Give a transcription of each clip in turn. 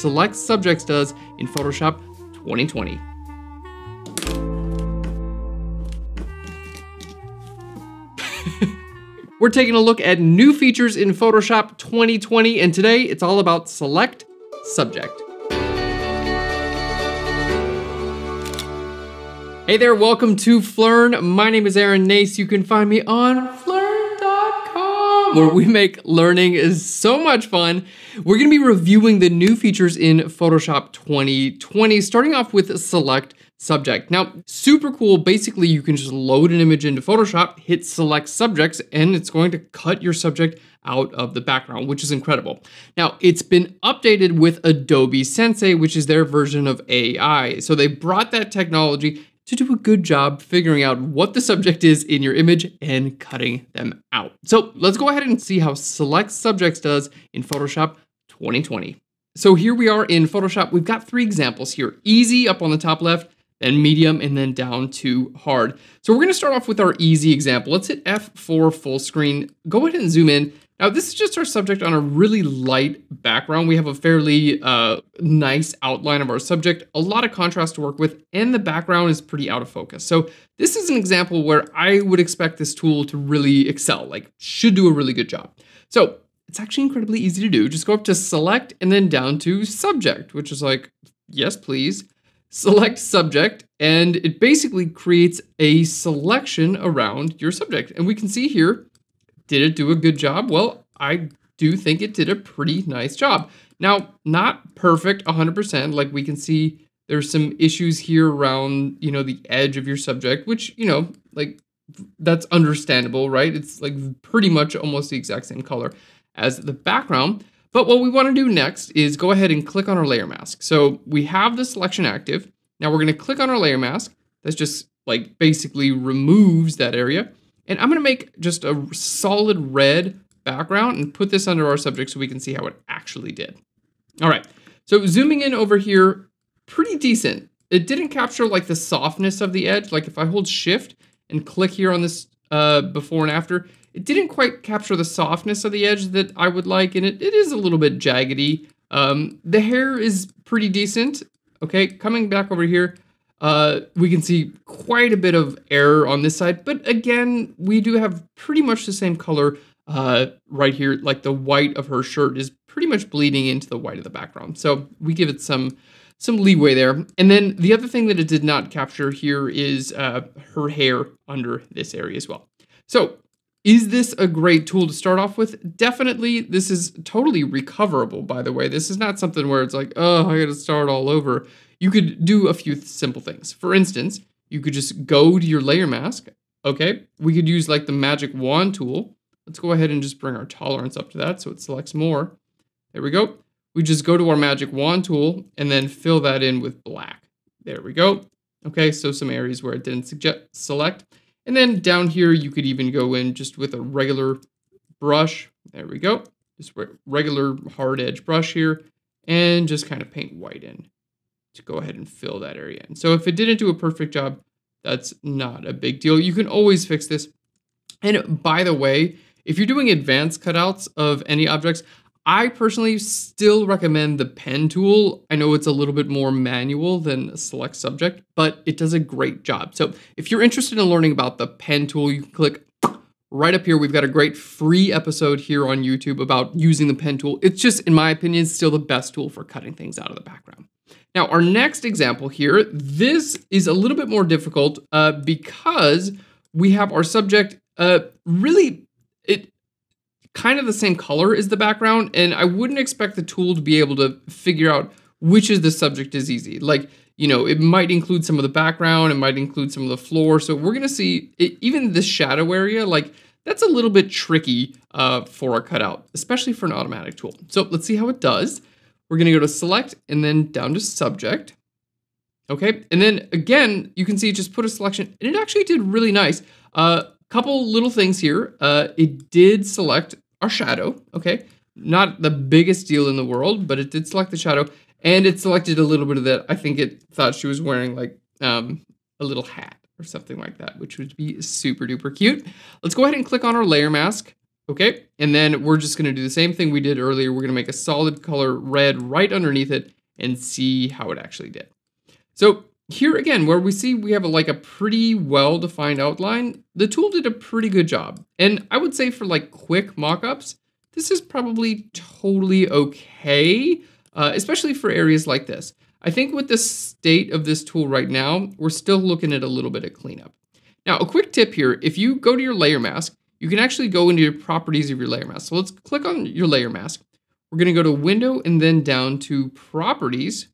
Select Subjects does in Photoshop 2020. We're taking a look at new features in Photoshop 2020, and today it's all about Select Subject. Hey there, welcome to Phlearn. My name is Aaron Nace. You can find me on Phlearn.com, where we make learning so much fun. We're gonna be reviewing the new features in Photoshop 2020, starting off with Select Subject. Now, super cool. Basically, you can just load an image into Photoshop, hit Select Subjects, and it's going to cut your subject out of the background, which is incredible. Now, it's been updated with Adobe Sensei, which is their version of AI. So they brought that technology to do a good job figuring out what the subject is in your image and cutting them out. So let's go ahead and see how Select Subjects does in Photoshop 2020. So here we are in Photoshop. We've got three examples here. Easy up on the top left, then medium, and then down to hard. So we're gonna start off with our easy example. Let's hit F4 full screen, go ahead and zoom in. Now this is just our subject on a really light background. We have a fairly nice outline of our subject, a lot of contrast to work with, and the background is pretty out of focus. So this is an example where I would expect this tool to really excel, like should do a really good job. So it's actually incredibly easy to do. Just go up to Select and then down to Subject, which is like, yes, please. Select Subject, and it basically creates a selection around your subject. And we can see here, did it do a good job? Well, I do think it did a pretty nice job. Now, not perfect 100%, like we can see there's some issues here around, you know, the edge of your subject, which, you know, like that's understandable, right? It's like pretty much almost the exact same color as the background. But what we want to do next is go ahead and click on our layer mask. So we have the selection active. Now we're going to click on our layer mask. That's just like basically removes that area. And I'm going to make just a solid red background and put this under our subject so we can see how it actually did. All right. So zooming in over here, pretty decent. It didn't capture like the softness of the edge. Like if I hold shift and click here on this before and after, it didn't quite capture the softness of the edge that I would like, and it is a little bit jaggedy. The hair is pretty decent. Okay, coming back over here, we can see quite a bit of error on this side, but again, we do have pretty much the same color right here, like the white of her shirt is pretty much bleeding into the white of the background. So we give it some leeway there. And then the other thing that it did not capture here is her hair under this area as well. So, is this a great tool to start off with? Definitely. This is totally recoverable, by the way. This is not something where it's like, oh, I got to start all over. You could do a few simple things. For instance, you could just go to your layer mask. Okay, we could use like the magic wand tool. Let's go ahead and just bring our tolerance up to that so it selects more. There we go. We just go to our magic wand tool and then fill that in with black. There we go. Okay, so some areas where it didn't select. And then down here, you could even go in just with a regular brush. There we go. Just regular hard edge brush here and just kind of paint white in to go ahead and fill that area in. So if it didn't do a perfect job, that's not a big deal. You can always fix this. And by the way, if you're doing advanced cutouts of any objects, I personally still recommend the pen tool. I know it's a little bit more manual than Select Subject, but it does a great job. So if you're interested in learning about the pen tool, you can click right up here. We've got a great free episode here on YouTube about using the pen tool. It's just, in my opinion, still the best tool for cutting things out of the background. Now, our next example here, this is a little bit more difficult because we have our subject kind of the same color as the background, and I wouldn't expect the tool to be able to figure out which is the subject is easy. Like, you know, it might include some of the background, it might include some of the floor. So we're gonna see it, even this shadow area, like that's a little bit tricky for a cutout, especially for an automatic tool. So let's see how it does. We're gonna go to Select and then down to Subject. Okay, and then again, you can see just put a selection, and it actually did really nice. Couple little things here. It did select our shadow, okay? Not the biggest deal in the world, but it did select the shadow, and it selected a little bit of that. I think it thought she was wearing like a little hat or something like that, which would be super duper cute. Let's go ahead and click on our layer mask. Okay, and then we're just gonna do the same thing we did earlier. We're gonna make a solid color red right underneath it and see how it actually did. So here again, where we see we have like a pretty well-defined outline, the tool did a pretty good job. And I would say for like quick mock-ups, this is probably totally okay, especially for areas like this. I think with the state of this tool right now, we're still looking at a little bit of cleanup. Now, a quick tip here, if you go to your layer mask, you can actually go into your properties of your layer mask. So let's click on your layer mask. We're gonna go to window and then down to properties.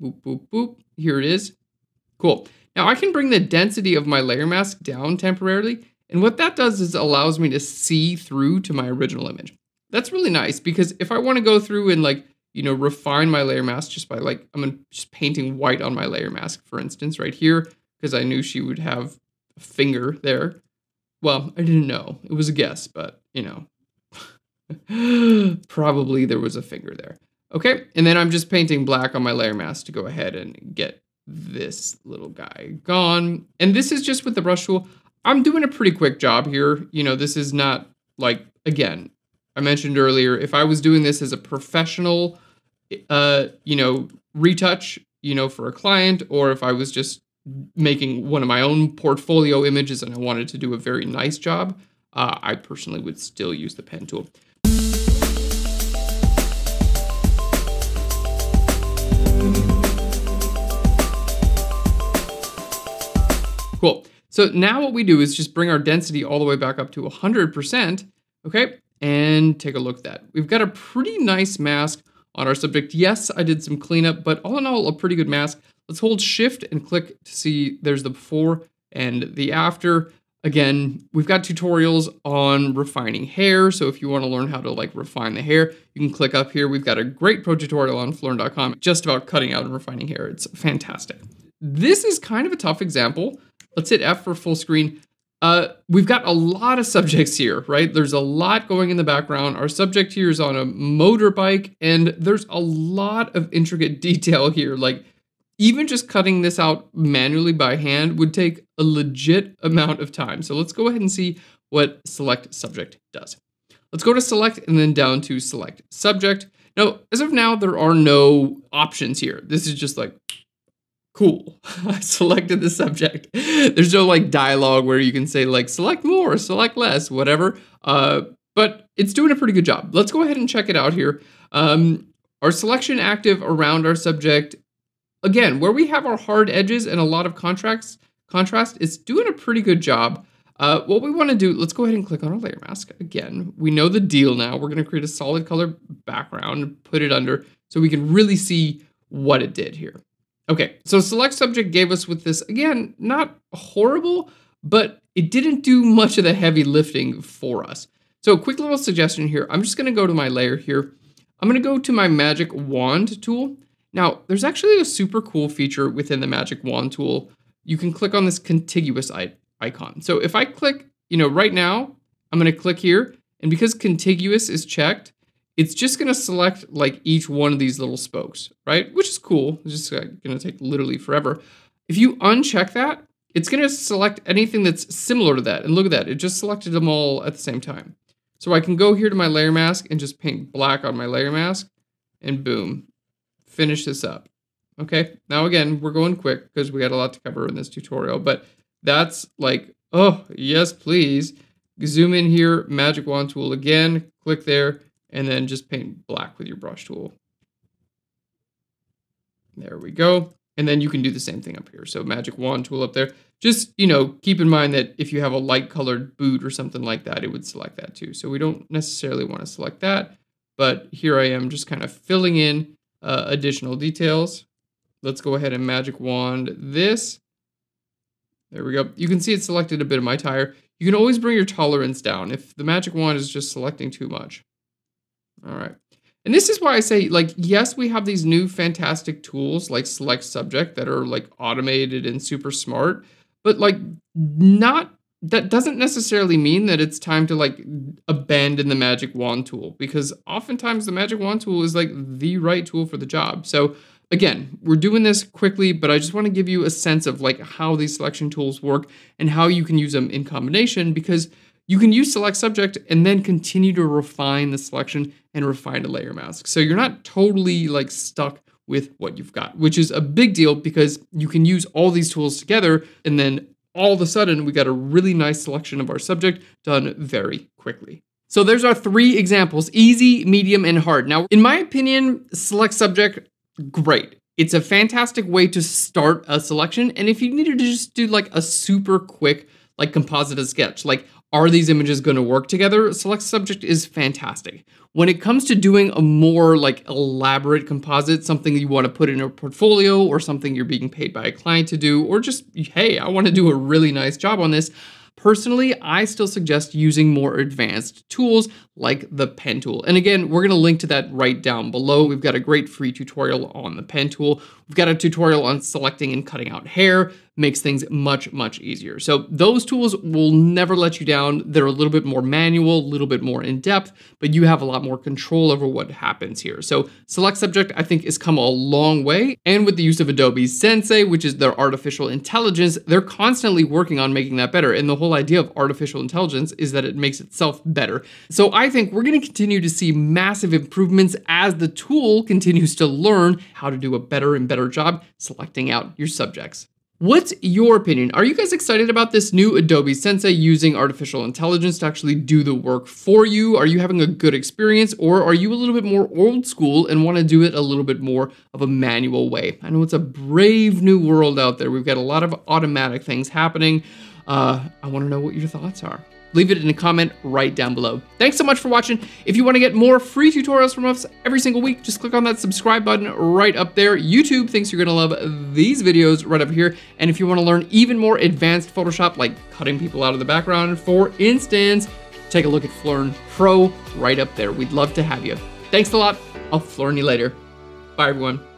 Boop, boop, boop, here it is. Cool. Now I can bring the density of my layer mask down temporarily. And what that does is allows me to see through to my original image. That's really nice because if I wanna go through and like, you know, refine my layer mask just by like, I'm just painting white on my layer mask, for instance, right here, because I knew she would have a finger there. Well, I didn't know. It was a guess, but, you know, probably there was a finger there. Okay, and then I'm just painting black on my layer mask to go ahead and get this little guy gone. And this is just with the brush tool. I'm doing a pretty quick job here. You know, this is not like, again, I mentioned earlier, if I was doing this as a professional, you know, retouch, you know, for a client, or if I was just making one of my own portfolio images and I wanted to do a very nice job, I personally would still use the pen tool. Cool. So now what we do is just bring our density all the way back up to 100%, okay? And take a look at that. We've got a pretty nice mask on our subject. Yes, I did some cleanup, but all in all, a pretty good mask. Let's hold shift and click to see there's the before and the after. Again, we've got tutorials on refining hair. So if you want to learn how to like refine the hair, you can click up here. We've got a great pro tutorial on Phlearn.com just about cutting out and refining hair. It's fantastic. This is kind of a tough example. Let's hit F for full screen. We've got a lot of subjects here, right? There's a lot going in the background. Our subject here is on a motorbike, and there's a lot of intricate detail here. Like, even just cutting this out manually by hand would take a legit amount of time. So let's go ahead and see what Select Subject does. Let's go to Select and then down to Select Subject. Now, as of now, there are no options here. This is just like, cool, I selected the subject. There's no like dialogue where you can say like, select more, select less, whatever. But it's doing a pretty good job. Let's go ahead and check it out here. Our selection active around our subject. Again, where we have our hard edges and a lot of contrast, it's doing a pretty good job. What we wanna do, let's go ahead and click on our layer mask. Again, we know the deal now. We're gonna create a solid color background and put it under so we can really see what it did here. Okay, so Select Subject gave us with this, again, not horrible, but it didn't do much of the heavy lifting for us. So a quick little suggestion here. I'm just gonna go to my layer here. I'm gonna go to my Magic Wand tool. Now, there's actually a super cool feature within the Magic Wand tool. You can click on this contiguous icon. So if I click, you know, right now, I'm gonna click here, and because contiguous is checked, it's just gonna select like each one of these little spokes, right? Which is cool, it's just gonna take literally forever. If you uncheck that, it's gonna select anything that's similar to that. And look at that, it just selected them all at the same time. So I can go here to my layer mask and just paint black on my layer mask, and boom. Finish this up. Okay, now again, we're going quick because we got a lot to cover in this tutorial, but that's like, oh, yes, please. Zoom in here, Magic Wand tool again, click there, and then just paint black with your brush tool. There we go. And then you can do the same thing up here. So Magic Wand tool up there. Just, you know, keep in mind that if you have a light colored boot or something like that, it would select that too. So we don't necessarily want to select that, but here I am just kind of filling in additional details. Let's go ahead and Magic Wand this. There we go. You can see it selected a bit of my tire. You can always bring your tolerance down if the Magic Wand is just selecting too much. All right. And this is why I say, like, yes, we have these new fantastic tools like Select Subject that are like automated and super smart, but like that doesn't necessarily mean that it's time to like abandon the Magic Wand tool, because oftentimes the Magic Wand tool is like the right tool for the job. So again, we're doing this quickly, but I just want to give you a sense of like how these selection tools work and how you can use them in combination, because You can use Select Subject and then continue to refine the selection and refine a layer mask. So you're not totally like stuck with what you've got, which is a big deal because you can use all these tools together and then all of a sudden we got a really nice selection of our subject done very quickly. So there's our three examples, easy, medium, and hard. Now, in my opinion, Select Subject, great. It's a fantastic way to start a selection. And if you needed to just do like a super quick, like composite a sketch, like are these images going to work together? Select Subject is fantastic. When it comes to doing a more like elaborate composite, something you want to put in a portfolio or something you're being paid by a client to do, or just, hey, I want to do a really nice job on this. Personally, I still suggest using more advanced tools like the pen tool. And again, we're going to link to that right down below. We've got a great free tutorial on the pen tool. We've got a tutorial on selecting and cutting out hair. Makes things much, much easier. So those tools will never let you down. They're a little bit more manual, a little bit more in depth, but you have a lot more control over what happens here. So Select Subject, I think, has come a long way. And with the use of Adobe Sensei, which is their artificial intelligence, they're constantly working on making that better. And the whole idea of artificial intelligence is that it makes itself better. So I think we're going to continue to see massive improvements as the tool continues to learn how to do a better and better job selecting out your subjects. What's your opinion? Are you guys excited about this new Adobe Sensei using artificial intelligence to actually do the work for you? Are you having a good experience, or are you a little bit more old school and want to do it a little bit more of a manual way? I know it's a brave new world out there. We've got a lot of automatic things happening. I want to know what your thoughts are. Leave it in a comment right down below. Thanks so much for watching. If you want to get more free tutorials from us every single week, just click on that subscribe button right up there. YouTube thinks you're going to love these videos right up here. And if you want to learn even more advanced Photoshop, like cutting people out of the background, for instance, take a look at Phlearn Pro right up there. We'd love to have you. Thanks a lot. I'll Phlearn you later. Bye, everyone.